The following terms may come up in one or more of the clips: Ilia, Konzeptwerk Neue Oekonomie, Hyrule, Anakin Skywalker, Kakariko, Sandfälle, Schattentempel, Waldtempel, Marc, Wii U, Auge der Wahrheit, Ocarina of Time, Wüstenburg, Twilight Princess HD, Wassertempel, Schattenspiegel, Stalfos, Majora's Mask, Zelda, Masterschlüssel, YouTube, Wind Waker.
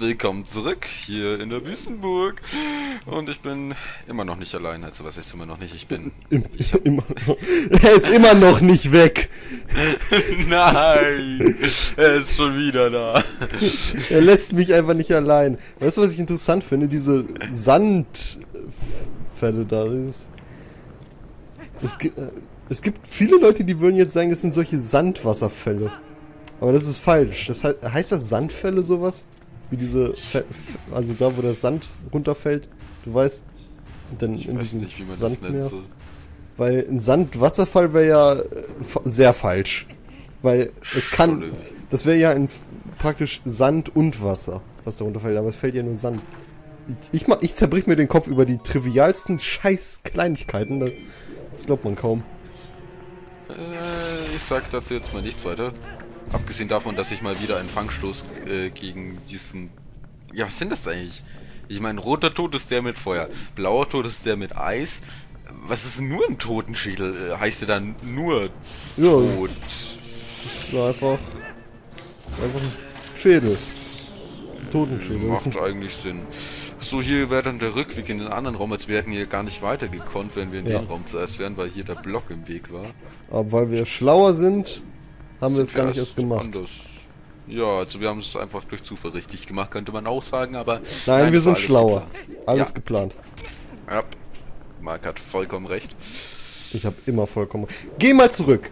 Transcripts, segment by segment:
Willkommen zurück hier in der Wüstenburg. Und ich bin immer noch nicht allein. Also was ist immer noch nicht? Er ist immer noch nicht weg. Nein, er ist schon wieder da. Er lässt mich einfach nicht allein. Weißt du, was ich interessant finde? Diese Sandfälle da. Es gibt viele Leute, die würden jetzt sagen, es sind solche Sandwasserfälle. Aber das ist falsch. Das heißt das Sandfälle sowas? Wie diese, also da, wo der Sand runterfällt, du weißt, und dann in diesem Sandmeer. Weil ein Sandwasserfall wäre ja sehr falsch. Weil es kann, das wäre ja praktisch Sand und Wasser, was da runterfällt, aber es fällt ja nur Sand. Ich zerbrich mir den Kopf über die trivialsten Scheiß-Kleinigkeiten, das glaubt man kaum. Ich sag dazu jetzt mal nichts weiter. Abgesehen davon, dass ich mal wieder einen Fangstoß gegen diesen... Ja, was sind das eigentlich? Ich meine, roter Tod ist der mit Feuer, blauer Tod ist der mit Eis. Was ist nur ein Totenschädel? Heißt der dann nur Tod? Ja, das ist einfach ein Schädel. Ein Totenschädel. Macht eigentlich Sinn. So, hier wäre dann der Rückweg in den anderen Raum, als wir hätten hier gar nicht weiter gekonnt, wenn wir in den Raum zuerst wären, weil hier der Block im Weg war. Aber weil wir schlauer sind... Haben wir das gar nicht erst gemacht. Anders. Ja, also wir haben es einfach durch Zufall richtig gemacht, könnte man auch sagen, aber... Nein, wir sind schlauer. Alles geplant. Ja, Marc hat vollkommen recht. Ich habe immer vollkommen recht. Geh mal zurück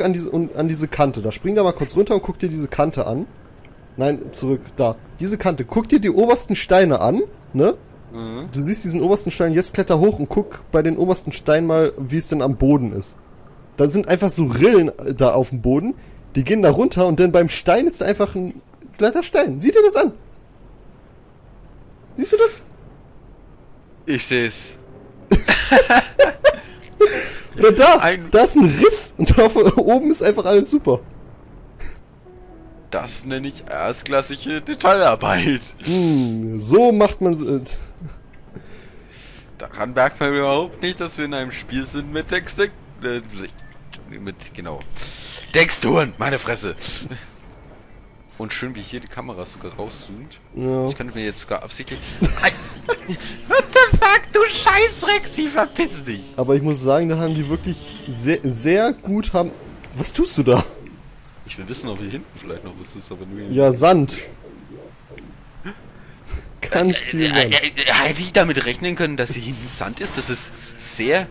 an diese Kante. Da spring da mal kurz runter und guck dir diese Kante an. Nein, zurück, da. Diese Kante. Guck dir die obersten Steine an, ne? Mhm. Du siehst diesen obersten Stein, jetzt kletter hoch und guck bei den obersten Steinen mal, wie es denn am Boden ist. Da sind einfach so Rillen da auf dem Boden. Die gehen da runter und dann beim Stein ist da einfach ein glatter Stein. Sieh dir das an. Siehst du das? Ich seh's. Oder da ist ein Riss und da oben ist einfach alles super. Das nenne ich erstklassige Detailarbeit. So macht man es. Daran merkt man überhaupt nicht, dass wir in einem Spiel sind mit Texte. Genau. Texturen, meine Fresse! Und schön, wie hier die Kamera sogar rauszoomt. Ja. Ich könnte mir jetzt sogar absichtlich... What the fuck, du Scheißrex, wie verpiss dich! Aber ich muss sagen, da haben die wirklich sehr, sehr gut haben... Was tust du da? Ich will wissen, ob hier hinten vielleicht noch was ist, aber nur... Ja, Sand! Ganz viel Sand. Hätte ich damit rechnen können, dass hier hinten Sand ist? Das ist sehr...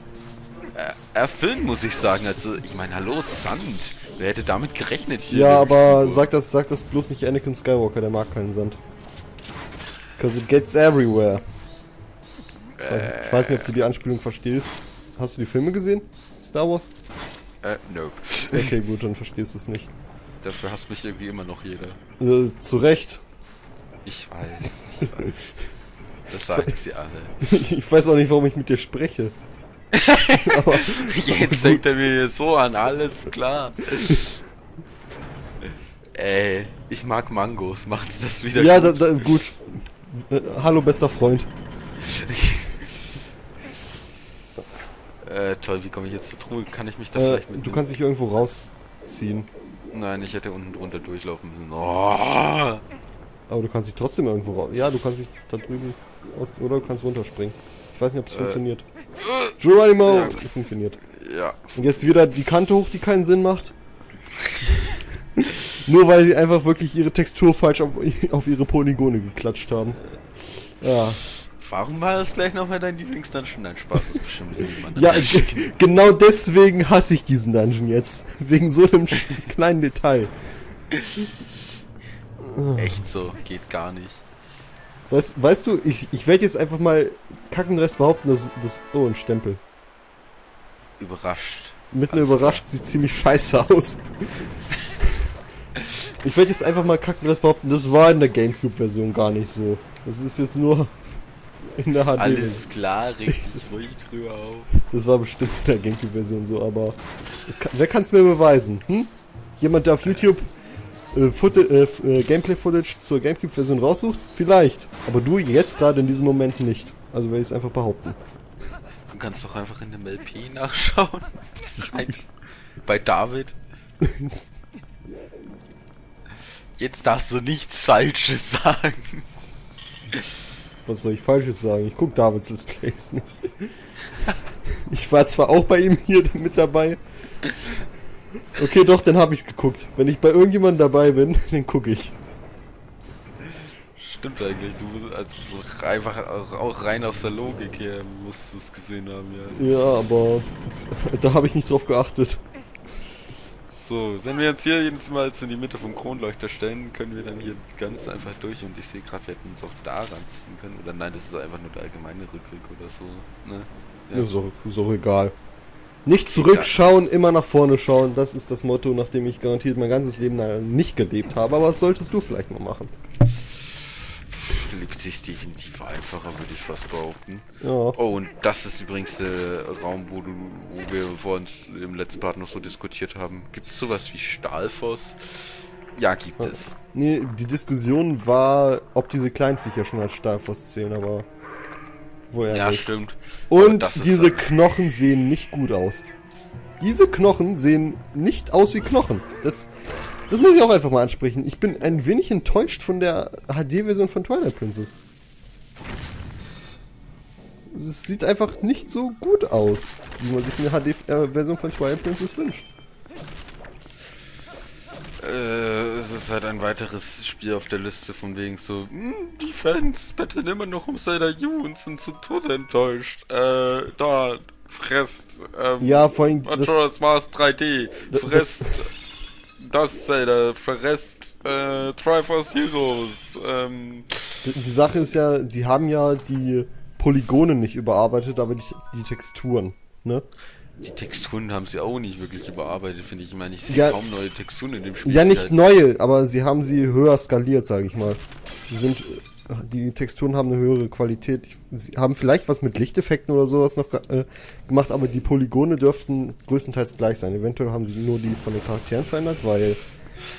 erfüllen, muss ich sagen. Also, ich meine, hallo, Sand. Wer hätte damit gerechnet hier? Ja, aber sag das bloß nicht Anakin Skywalker, der mag keinen Sand. Because it gets everywhere. Ich weiß nicht, ob du die Anspielung verstehst. Hast du die Filme gesehen? Star Wars? Nope. Okay, gut, dann verstehst du es nicht. Dafür hasst mich irgendwie immer noch jeder. Zu Recht. Ich weiß, ich weiß. Das sagen sie alle. Ich weiß auch nicht, warum ich mit dir spreche. Aber, jetzt denkt er mir hier so an, alles klar. Ey, ich mag Mangos, macht's das wieder ja, gut? Ja, gut. Hallo, bester Freund. Toll, wie komme ich jetzt zur Truhe? Kann ich mich da vielleicht mit... Du kannst dich irgendwo rausziehen. Nein, ich hätte unten drunter durchlaufen müssen. Oh. Aber du kannst dich trotzdem irgendwo raus... Ja, du kannst dich da drüben raus... Oder du kannst runterspringen. Ich weiß nicht, ob es funktioniert. Geronimo! Ja. Funktioniert. Ja. Und jetzt wieder die Kante hoch, die keinen Sinn macht. Nur weil sie einfach wirklich ihre Textur falsch auf ihre Polygone geklatscht haben. Ja. Warum war das gleich nochmal dein Lieblingsdungeon? Nein, Spaß ist bestimmt irgendwann. Ja, genau deswegen hasse ich diesen Dungeon jetzt. Wegen so einem kleinen Detail. Echt so, geht gar nicht. Weißt du, ich werde jetzt einfach mal kackenrest behaupten, dass das... Oh, ein Stempel. Überrascht. Mit einer überrascht sieht ziemlich scheiße aus. Ich werde jetzt einfach mal kackenrest behaupten, das war in der Gamecube-Version gar nicht so. Das ist jetzt nur in der HD. Alles klar, regt es ruhig drüber auf. Das war bestimmt in der Gamecube-Version so, aber... Wer kann es mir beweisen? Hm? Jemand, der auf YouTube... Gameplay-Footage zur Gamecube-Version raussucht? Vielleicht. Aber du jetzt gerade in diesem Moment nicht. Also werde ich es einfach behaupten. Du kannst doch einfach in dem LP nachschauen. Bei David. Jetzt darfst du nichts Falsches sagen. Was soll ich Falsches sagen? Ich guck Davids Let's Plays nicht. Ich war zwar auch bei ihm hier mit dabei. Okay, doch, dann hab ich's geguckt. Wenn ich bei irgendjemandem dabei bin, dann gucke ich. Stimmt eigentlich, du bist also einfach auch rein aus der Logik her, musst du es gesehen haben, ja. Ja, aber da habe ich nicht drauf geachtet. So, wenn wir uns hier jedes Mal jetzt in die Mitte vom Kronleuchter stellen, können wir dann hier ganz einfach durch und ich sehe gerade, wir hätten uns auch da ranziehen können. Oder nein, das ist einfach nur der allgemeine Rückblick oder so, ne? Ja, ja so egal. Nicht zurückschauen, immer nach vorne schauen, das ist das Motto, nach dem ich garantiert mein ganzes Leben nicht gelebt habe, aber das solltest du vielleicht mal machen. Lebt sich definitiv einfacher, würde ich fast behaupten. Ja. Oh, und das ist übrigens der Raum, wo wir vor uns im letzten Part noch so diskutiert haben. Gibt es sowas wie Stalfos? Ja, gibt es. Nee, die Diskussion war, ob diese Kleinviecher schon als Stalfos zählen, aber wohl ja, nicht. Stimmt. Und diese Knochen sehen nicht gut aus. Diese Knochen sehen nicht aus wie Knochen. Das muss ich auch einfach mal ansprechen. Ich bin ein wenig enttäuscht von der HD-Version von Twilight Princess. Es sieht einfach nicht so gut aus, wie man sich eine HD-Version von Twilight Princess wünscht. Es ist halt ein weiteres Spiel auf der Liste von wegen so, die Fans betteln immer noch um Zelda U und sind zu Tode enttäuscht. Da, fresst, ja, vor allem Majora's Mask 3D, fresst... Das Zelda, verrest Triforce Heroes. Die Sache ist ja, sie haben ja die Polygone nicht überarbeitet, aber die Texturen, ne? Die Texturen haben sie auch nicht wirklich überarbeitet, finde ich. Ich meine, ich sehe ja kaum neue Texturen in dem Spiel. Ja, nicht halt neue, aber sie haben sie höher skaliert, sage ich mal. Die Texturen haben eine höhere Qualität. Sie haben vielleicht was mit Lichteffekten oder sowas noch gemacht, aber die Polygone dürften größtenteils gleich sein. Eventuell haben sie nur die von den Charakteren verändert, weil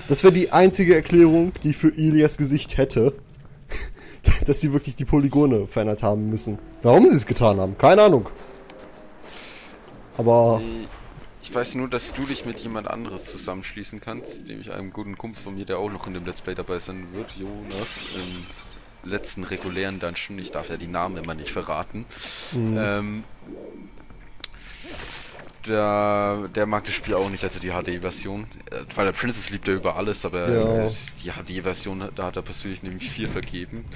das wäre die einzige Erklärung, die ich für Ilias Gesicht hätte, dass sie wirklich die Polygone verändert haben müssen. Warum sie es getan haben, keine Ahnung. Aber... Ich weiß nur, dass du dich mit jemand anderes zusammenschließen kannst, nämlich einem guten Kumpel von mir, der auch noch in dem Let's Play dabei sein wird, Jonas, im letzten regulären Dungeon. Ich darf ja die Namen immer nicht verraten. Mhm. Der mag das Spiel auch nicht, also die HD-Version. Twilight Princess liebt er über alles, aber ja, die HD-Version, da hat er persönlich nämlich viel vergeben.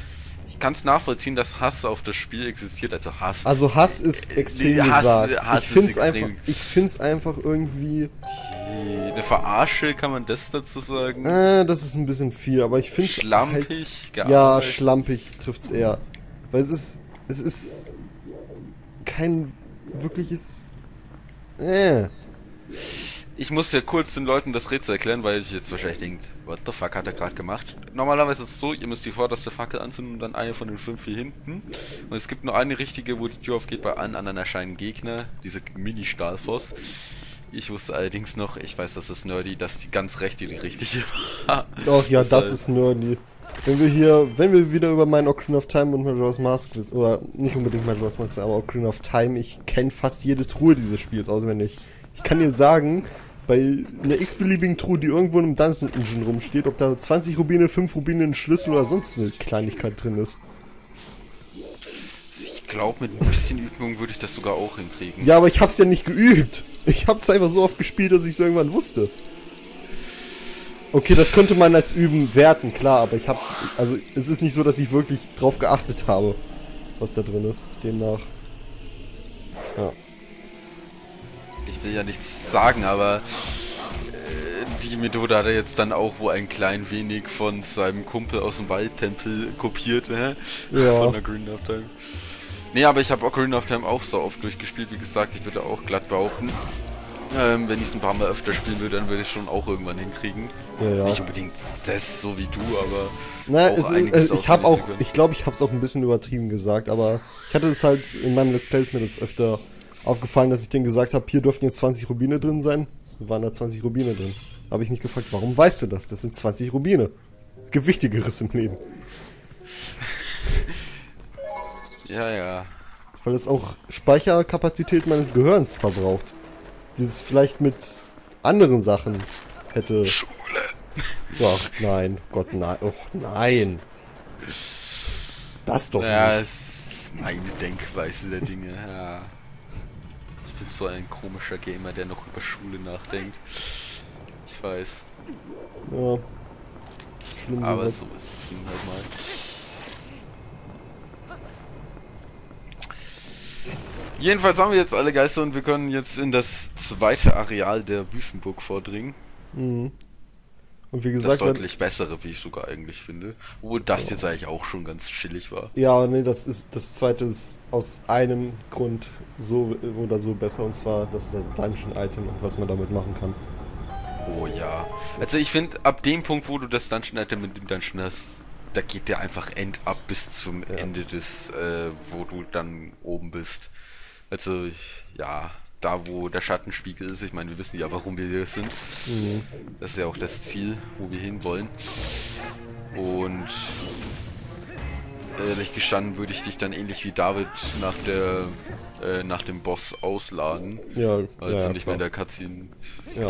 Ich kann es nachvollziehen, dass Hass auf das Spiel existiert, also Hass. Also Hass ist extrem gesagt. Hass ich finde es einfach irgendwie... Eine Verarsche, kann man das dazu sagen? Das ist ein bisschen viel, aber ich finde es... Schlampig? Halt, ja, schlampig trifft es eher. Weil es ist kein wirkliches... Ich muss ja kurz den Leuten das Rätsel erklären, weil ich jetzt wahrscheinlich denkt, what the fuck hat er gerade gemacht? Normalerweise ist es so, ihr müsst die vorderste Fackel anzünden und dann eine von den 5 hier hinten. Und es gibt nur eine richtige, wo die Tür aufgeht, bei allen anderen erscheinen Gegner, diese Mini-Stahlfoss. Ich wusste allerdings noch, ich weiß, das ist nerdy, dass die ganz rechte die richtige war. Doch, ja, das ist nerdy. Wenn wir wieder über meinen Ocarina of Time und Majora's Mask, oder nicht unbedingt Majora's Mask, aber Ocarina of Time, ich kenne fast jede Truhe dieses Spiels auswendig. Ich kann dir sagen, bei einer x-beliebigen Truhe, die irgendwo in einem Dungeon rumsteht, ob da 20 Rubine, 5 Rubine, ein Schlüssel oder sonst eine Kleinigkeit drin ist. Ich glaube, mit ein bisschen Übung würde ich das sogar auch hinkriegen. Ja, aber ich hab's ja nicht geübt. Ich hab's einfach so oft gespielt, dass ich's irgendwann wusste. Okay, das könnte man als Üben werten, klar, aber also es ist nicht so, dass ich wirklich drauf geachtet habe, was da drin ist. Demnach. Ja. Ich will ja nichts sagen, aber die Methode hat er jetzt dann auch wohl ein klein wenig von seinem Kumpel aus dem Waldtempel kopiert, ne? Ja. Von Ocarina of Time. Nee, aber ich habe Ocarina of Time auch so oft durchgespielt, wie gesagt, ich würde auch glatt behaupten. Wenn ich es ein paar Mal öfter spielen würde, dann würde ich schon auch irgendwann hinkriegen. Ja. Nicht unbedingt das so wie du, aber... Na, ich glaube, ich habe es auch ein bisschen übertrieben gesagt, aber ich hatte es halt in meinem Let's Plays mir das öfter... aufgefallen, dass ich denen gesagt habe, hier dürften jetzt 20 Rubine drin sein. Da waren da 20 Rubine drin. Da habe ich mich gefragt, warum weißt du das? Das sind 20 Rubine. Es gibt Wichtigeres im Leben. Ja, ja. Weil das auch Speicherkapazität meines Gehirns verbraucht. Dieses vielleicht mit anderen Sachen hätte... Schule. Ach nein, Gott nein, oh nein. Das doch nicht. Ja, es ist meine Denkweise der Dinge, ja. Ich bin so ein komischer Gamer, der noch über Schule nachdenkt. Ich weiß. Ja. Schlimm, aber so ist es nun halt mal. Jedenfalls haben wir jetzt alle Geister und wir können jetzt in das zweite Areal der Wüstenburg vordringen. Mhm. Und wie gesagt, das deutlich bessere, wie ich sogar eigentlich finde. Obwohl das jetzt eigentlich auch schon ganz chillig war. Ja, nee, das ist das zweite ist aus einem Grund so oder so besser, und zwar das Dungeon-Item und was man damit machen kann. Oh ja. Also ich finde, ab dem Punkt, wo du das Dungeon-Item mit dem Dungeon hast, da geht der einfach end ab bis zum Ende des, wo du dann oben bist. Also, ja, da wo der Schattenspiegel ist, ich meine, wir wissen ja, warum wir hier sind. Mhm. Das ist ja auch das Ziel, wo wir hinwollen. Und ehrlich gestanden würde ich dich dann ähnlich wie David nach der nach dem Boss ausladen. Ja, also ja, nicht mehr in der Cutscene. Ja,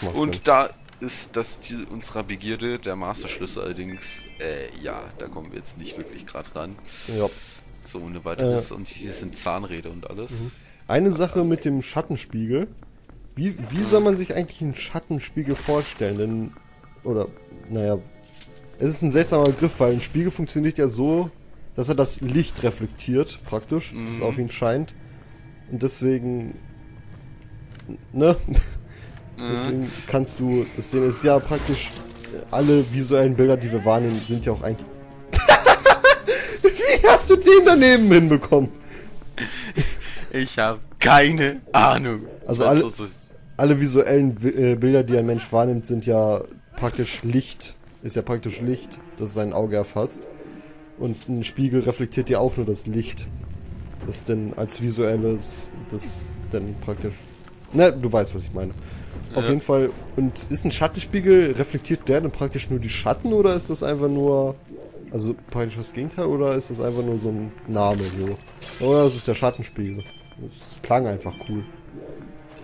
gut. Und Sinn. Da ist das Ziel unserer Begierde, der Masterschlüssel allerdings, ja, da kommen wir jetzt nicht wirklich gerade ran. Ja. So ohne weiteres. Und hier sind Zahnräder und alles. Mhm. Eine Sache mit dem Schattenspiegel. Wie soll man sich eigentlich einen Schattenspiegel vorstellen? Denn, oder, naja, es ist ein seltsamer Begriff, weil ein Spiegel funktioniert ja so, dass er das Licht reflektiert, praktisch, mhm, das auf ihn scheint. Und deswegen, ne? Deswegen kannst du das sehen. Es ist ja praktisch, alle visuellen Bilder, die wir wahrnehmen, sind ja auch eigentlich... Wie hast du den daneben hinbekommen? Ich habe keine Ahnung. Also alle visuellen Bilder, die ein Mensch wahrnimmt, sind ja praktisch Licht. Ist ja praktisch Licht, das sein Auge erfasst. Und ein Spiegel reflektiert ja auch nur das Licht. Das denn als visuelles, das denn praktisch... Ne, du weißt, was ich meine. Ja. Auf jeden Fall. Und ist ein Schattenspiegel, reflektiert der dann praktisch nur die Schatten, oder ist das einfach nur... Also praktisch das Gegenteil, oder ist das einfach nur so ein Name so? Oder es ist der Schattenspiegel. Das klang einfach cool.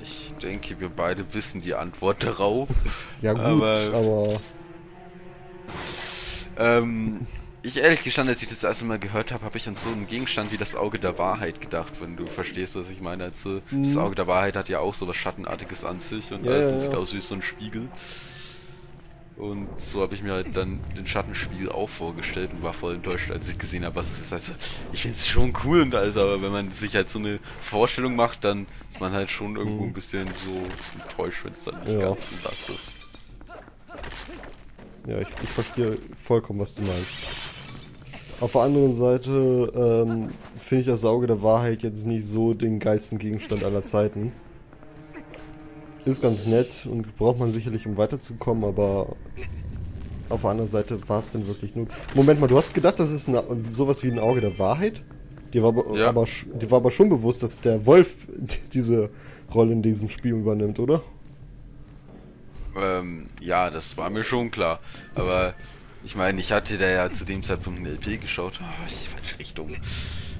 Ich denke, wir beide wissen die Antwort darauf. Ja gut, aber... Ich ehrlich gestanden, als ich das erste Mal gehört habe, habe ich an so einen Gegenstand wie das Auge der Wahrheit gedacht, wenn du verstehst, was ich meine. Also, das Auge der Wahrheit hat ja auch so was Schattenartiges an sich und alles sieht aus wie so ein Spiegel. Und so habe ich mir halt dann den Schattenspiegel auch vorgestellt und war voll enttäuscht, als ich gesehen habe, was es ist. Also, ich finde es schon cool und alles, aber wenn man sich halt so eine Vorstellung macht, dann ist man halt schon irgendwo ein bisschen so enttäuscht, wenn es dann nicht ganz so das ist. Ja, ich verstehe vollkommen, was du meinst. Auf der anderen Seite finde ich das Auge der Wahrheit jetzt nicht so den geilsten Gegenstand aller Zeiten. Ist ganz nett und braucht man sicherlich, um weiterzukommen, aber auf der anderen Seite war es denn wirklich nur... Moment mal, du hast gedacht, das ist sowas wie ein Auge der Wahrheit? Dir war aber schon bewusst, dass der Wolf diese Rolle in diesem Spiel übernimmt, oder? Ja, das war mir schon klar, aber ich meine, ich hatte da ja zu dem Zeitpunkt eine LP geschaut. Oh, ist die falsche Richtung.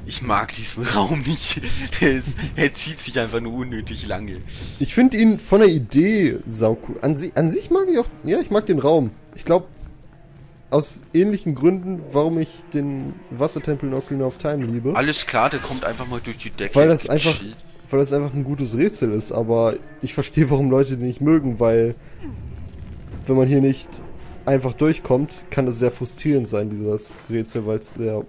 Ich mag diesen Raum nicht. Er zieht sich einfach nur unnötig lange. Ich finde ihn von der Idee saucool. An sich mag ich auch... Ja, ich mag den Raum. Ich glaube, aus ähnlichen Gründen, warum ich den Wassertempel in Ocarina of Time liebe. Alles klar, der kommt einfach mal durch die Decke. Weil das einfach ein gutes Rätsel ist. Aber ich verstehe, warum Leute den nicht mögen, weil... Wenn man hier nicht einfach durchkommt, kann das sehr frustrierend sein, dieses Rätsel, weil es sehr...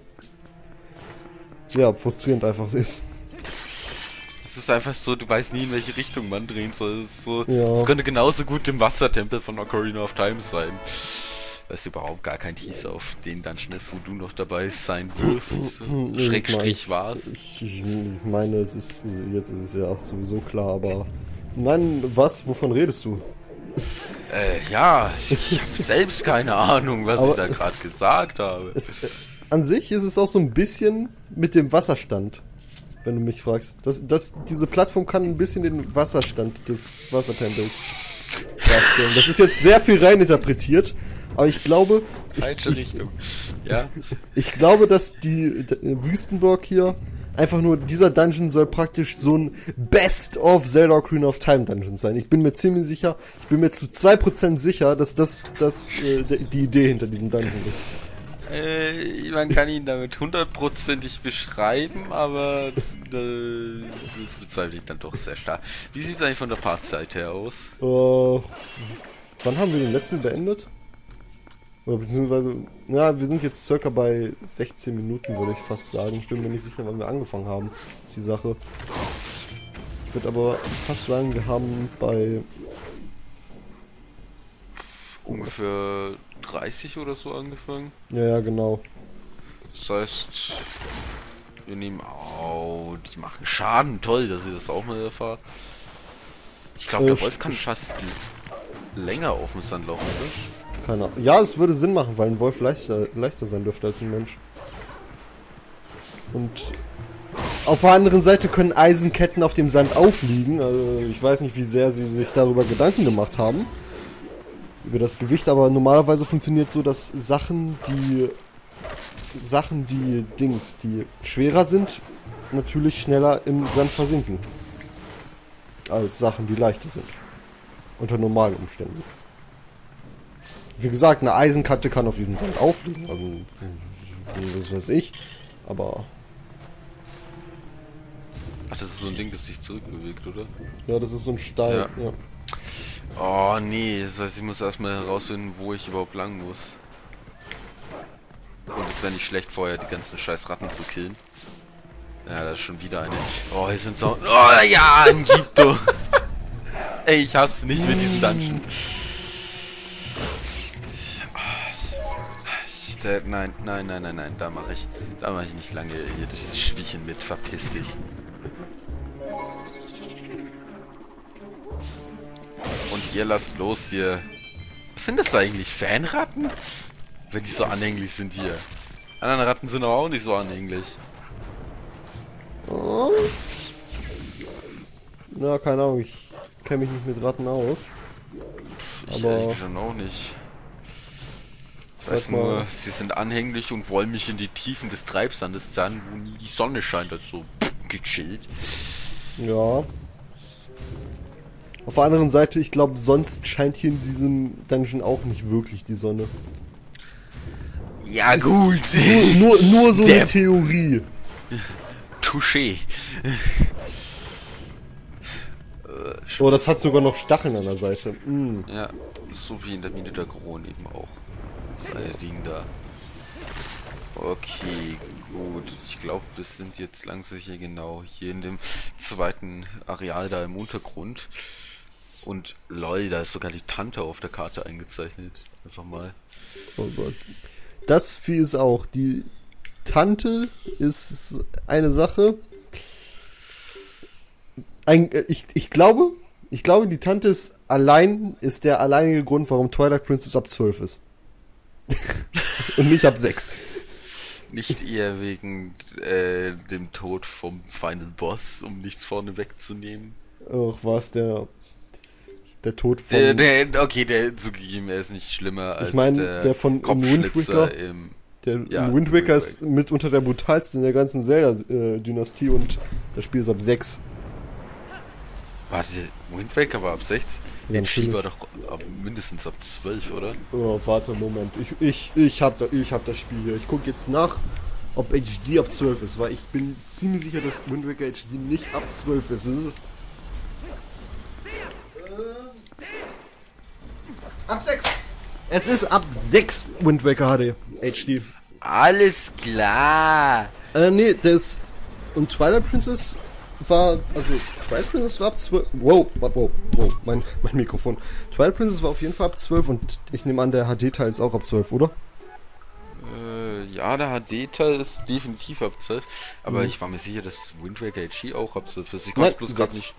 Ja, frustrierend einfach ist. Es ist einfach so, du weißt nie, in welche Richtung man drehen soll. Es so, das könnte genauso gut dem Wassertempel von Ocarina of Time sein. Da ist überhaupt gar kein Teaser auf den Dungeon ist, wo du noch dabei sein wirst. Schrägstrich war's. Ich meine, es ist jetzt ist es ja auch sowieso klar, aber... Nein, was? Wovon redest du? Ja, ich habe selbst keine Ahnung, was ich da gerade gesagt habe. An sich ist es auch so ein bisschen mit dem Wasserstand, wenn du mich fragst. Diese Plattform kann ein bisschen den Wasserstand des Wassertempels darstellen. Das ist jetzt sehr viel rein interpretiert, aber ich glaube... Falsche Richtung. Ja. Ich glaube, dass die Wüstenburg hier Einfach nur, dieser Dungeon soll praktisch so ein Best of Zelda Ocarina of Time Dungeon sein. Ich bin mir ziemlich sicher, ich bin mir zu 2% sicher, dass das die Idee hinter diesem Dungeon ist. Man kann ihn damit hundertprozentig beschreiben, aber das bezweifle ich dann doch sehr stark. Wie sieht es eigentlich von der Partzeit her aus? Wann haben wir den letzten beendet? Oder beziehungsweise, na, wir sind jetzt circa bei 16 Minuten, würde ich fast sagen. Ich bin mir nicht sicher, wann wir angefangen haben, ist die Sache. Ich würde aber fast sagen, wir haben bei ungefähr 30 oder so angefangen. Ja, ja, genau. Das heißt, wir nehmen auf, die machen Schaden. Toll, dass ihr das auch mal erfahrt. Ich glaube, der Wolf kann fast länger auf dem Sand laufen, oder? Keine Ahnung. Ja, es würde Sinn machen, weil ein Wolf leichter sein dürfte als ein Mensch. Und auf der anderen Seite können Eisenketten auf dem Sand aufliegen. Also ich weiß nicht, wie sehr sie sich darüber Gedanken gemacht haben. Über das Gewicht, aber normalerweise funktioniert so, dass Sachen, die schwerer sind, natürlich schneller im Sand versinken. Als Sachen, die leichter sind. Unter normalen Umständen. Wie gesagt, eine Eisenkante kann auf diesem Sand aufliegen, also das weiß ich, aber... Ach, das ist so ein Ding, das sich zurückbewegt, oder? Ja, das ist so ein Stein, ja. Oh nee, das heißt, ich muss erstmal herausfinden, wo ich überhaupt lang muss. Und es wäre nicht schlecht, vorher die ganzen scheiß Ratten zu killen. Ja, da ist schon wieder eine. Oh, hier sind so. Oh ja, ein Gito! Ey, ich hab's nicht mit diesem Dungeon. Nein, nein, nein, nein, nein, da mache ich nicht lange hier durch das Schwiechen mit, verpiss dich. Und ihr lasst los hier. Was sind das eigentlich? Fanratten? Wenn die so anhänglich sind hier. Andere Ratten sind auch nicht so anhänglich. Oh. Na, keine Ahnung. Ich kenne mich nicht mit Ratten aus. Ich eigentlich schon auch nicht. Ich weiß nur, sie sind anhänglich und wollen mich in die Tiefen des Treibsandes sein, wo nie die Sonne scheint, als so gechillt. Ja. Auf der anderen Seite, ich glaube, sonst scheint hier in diesem Dungeon auch nicht wirklich die Sonne. Ja, gut. Nur so eine Theorie. Touché. Oh, das hat sogar noch Stacheln an der Seite. Mm. Ja, so wie in der Mine der Kron eben auch. Das eine Ding da. Okay, gut. Ich glaube, wir sind jetzt langsam hier genau hier in dem zweiten Areal da im Untergrund. Und lol, da ist sogar die Tante auf der Karte eingezeichnet. Einfach mal. Oh Gott. Das Vieh ist auch. Die Tante ist eine Sache. Ich glaube, die Tante ist der alleinige Grund, warum Twilight Princess ab 12 ist. Und nicht ab 6. Nicht eher wegen dem Tod vom Final Boss, um nichts vorne wegzunehmen. Ach, war es der Tod von... Der zugegeben, er ist nicht schlimmer als der von Kopfschlitzer im... Wind Waker ist mitunter der brutalste in der ganzen Zelda-Dynastie und das Spiel ist ab 6. Warte, Wind Waker war ab 6? Ja, Spiel war doch mindestens ab 12, oder? Oh, warte, Moment. Ich hab das Spiel hier. Ich gucke jetzt nach, ob HD ab 12 ist, weil ich bin ziemlich sicher, dass Wind Waker HD nicht ab 12 ist. Es ist... ab 6! Es ist ab 6 Wind Waker HD. Alles klar! Nee, das... Und Twilight Princess war... Also, Twilight Princess war ab 12... Wow, mein Mikrofon. Twilight Princess war auf jeden Fall ab 12 und ich nehme an, der HD-Teil ist auch ab 12, oder? Ja, der HD-Teil ist definitiv ab 12, aber ich war mir sicher, dass Wind Waker HD auch ab 12 ist. Ich konnte es bloß gerade nicht...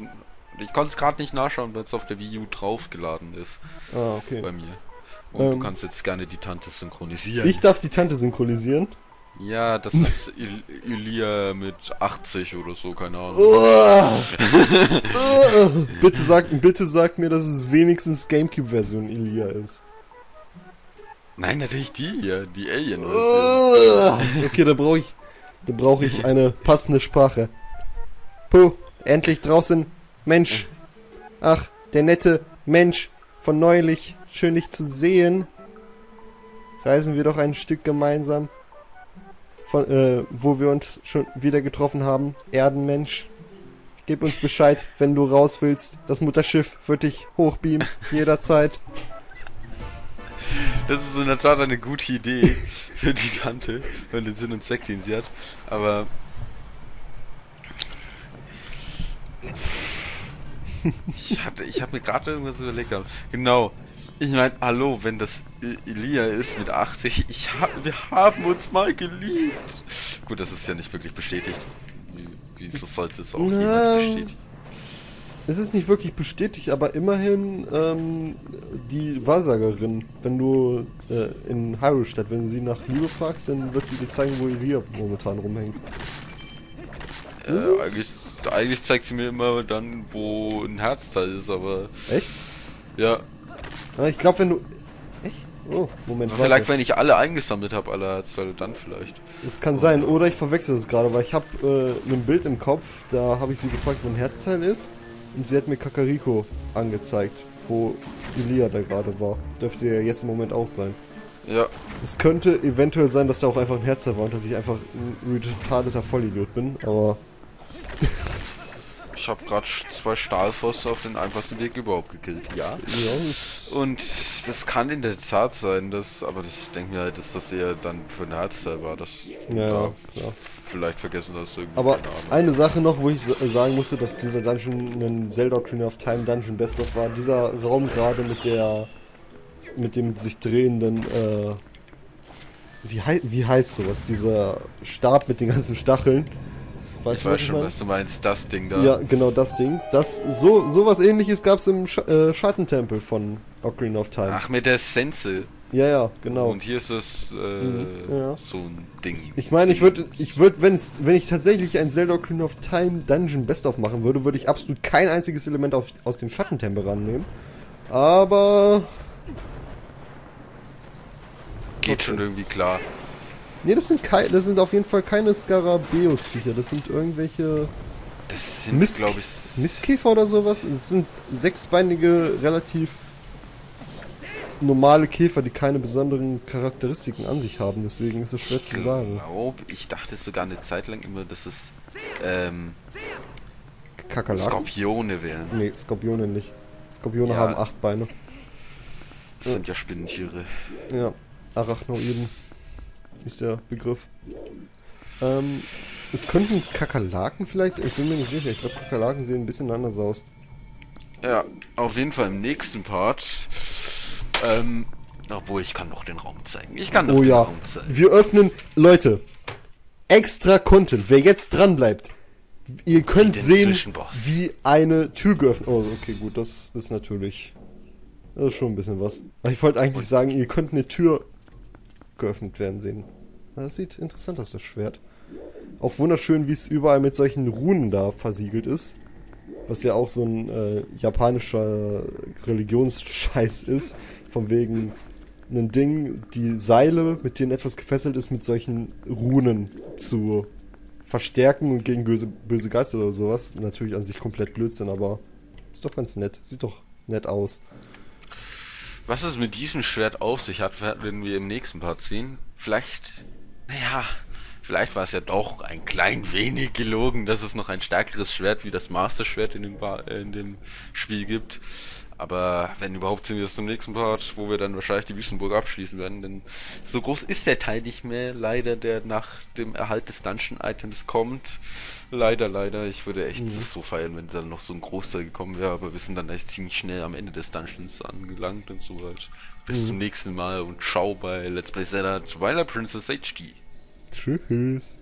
Ich konnte es gerade nicht nachschauen, weil es auf der Wii U draufgeladen ist. Ah, okay. Bei mir. Und du kannst jetzt gerne die Tante synchronisieren. Ich darf die Tante synchronisieren? Ja, das ist Ilia mit 80 oder so, keine Ahnung. Bitte sag mir, dass es wenigstens Gamecube-Version Ilia ist. Nein, natürlich die hier, die Alien-Version. Okay, da brauche ich Da brauche ich eine passende Sprache. Puh, endlich draußen. Mensch. Ach, der nette Mensch von neulich. Schön, dich zu sehen. Reisen wir doch ein Stück gemeinsam. Von, wo wir uns schon wieder getroffen haben. Erdenmensch. Gib uns Bescheid, wenn du raus willst. Das Mutterschiff wird dich hochbeamen. Jederzeit. Das ist in der Tat eine gute Idee für die Tante, weil den Sinn und Zweck, den sie hat, aber... Ich hab mir gerade irgendwas überlegt. Genau. Ich meine, hallo, wenn das Ilia ist mit 80, wir haben uns mal geliebt. Gut, das ist ja nicht wirklich bestätigt. Wie sollte es auch niemand bestätigen? Es ist nicht wirklich bestätigt, aber immerhin die Wahrsagerin, wenn du in Hyrule-Stadt, wenn du sie nach Liebe fragst, dann wird sie dir zeigen, wo Ilia momentan rumhängt. Eigentlich zeigt sie mir immer dann, wo ein Herzteil ist, aber... Echt? Ja. Ich glaube, wenn du... Echt? Oh, Moment. Vielleicht, wenn ich alle eingesammelt habe, alle Herzteile, dann vielleicht. Es kann sein, oder ich verwechsel es gerade, weil ich habe ein Bild im Kopf, da habe ich sie gefragt, wo ein Herzteil ist. Und sie hat mir Kakariko angezeigt, wo Ilia da gerade war. Dürfte ja jetzt im Moment auch sein. Ja. Es könnte eventuell sein, dass da auch einfach ein Herz da war und dass ich einfach ein retardeter Vollidiot bin, aber... Ich habe gerade 2 Stalfos auf den einfachsten Weg überhaupt gekillt, ja. Und das kann in der Tat sein, dass... Aber das denken wir halt, dass das eher dann für ein Herzteil war, dass... Ja, klar. Vielleicht vergessen das irgendwie. Aber eine Sache noch, wo ich sagen musste, dass dieser Dungeon ein Zelda Ocarina of Time Dungeon Best of war. Dieser Raum gerade mit dem sich drehenden wie heißt sowas? Dieser Stab mit den ganzen Stacheln. Weißt du, was ich meine? Was du meinst, das Ding da. Ja, genau, das Ding. Das sowas Ähnliches gab es im Schattentempel von Ocarina of Time. Ach, mit der Sense. Ja, ja, genau. Und hier ist es so ein Ding. Ich meine, ich würde, wenn ich tatsächlich ein Zelda Ocarina of Time Dungeon Best of machen würde, würde ich absolut kein einziges Element aus dem Schattentempel rannehmen. Aber geht schon irgendwie klar. Ne, das sind auf jeden Fall keine Skarabeus-Viecher. Das sind irgendwelche. Das sind, glaube ich, Mistkäfer oder sowas. Es sind sechsbeinige, relativ normale Käfer, die keine besonderen Charakteristiken an sich haben, deswegen ist es schwer zu sagen. Ich dachte sogar eine Zeit lang immer, dass es Kakerlaken? Skorpione wären. Ne, Skorpione nicht. Skorpione haben 8 Beine. Das sind ja Spinnentiere. Ja, Arachnoiden ist der Begriff. Es könnten Kakerlaken vielleicht, ich bin mir nicht sicher, ich glaube Kakerlaken sehen ein bisschen anders aus. Ja, auf jeden Fall im nächsten Part... obwohl, ich kann noch den Raum zeigen. Ich kann noch den Raum zeigen. Wir öffnen, Leute, extra Content. Wer jetzt dran bleibt, ihr könnt sehen, wie eine Tür geöffnet. Oh, okay, gut, das ist natürlich... Das ist schon ein bisschen was. Aber ich wollte eigentlich sagen, ihr könnt eine Tür geöffnet werden sehen. Das sieht interessant aus, das Schwert. Auch wunderschön, wie es überall mit solchen Runen da versiegelt ist. Was ja auch so ein japanischer Religionsscheiß ist. Von wegen ein Ding, die Seile, mit denen etwas gefesselt ist, mit solchen Runen zu verstärken und gegen böse Geister oder sowas. Natürlich an sich komplett Blödsinn, aber ist doch ganz nett. Sieht doch nett aus. Was es mit diesem Schwert auf sich hat, werden wir im nächsten Part sehen. Vielleicht, naja, vielleicht war es ja doch ein klein wenig gelogen, dass es noch ein stärkeres Schwert wie das Masterschwert in dem Spiel gibt. Aber wenn überhaupt, sind wir jetzt im nächsten Part, wo wir dann wahrscheinlich die Wüstenburg abschließen werden, denn so groß ist der Teil nicht mehr, leider, der nach dem Erhalt des Dungeon-Items kommt. Leider, leider, ich würde echt so feiern, wenn dann noch so ein Großteil gekommen wäre, aber wir sind dann echt ziemlich schnell am Ende des Dungeons angelangt und so halt. Bis zum nächsten Mal und ciao bei Let's Play Zelda Twilight Princess HD. Tschüss.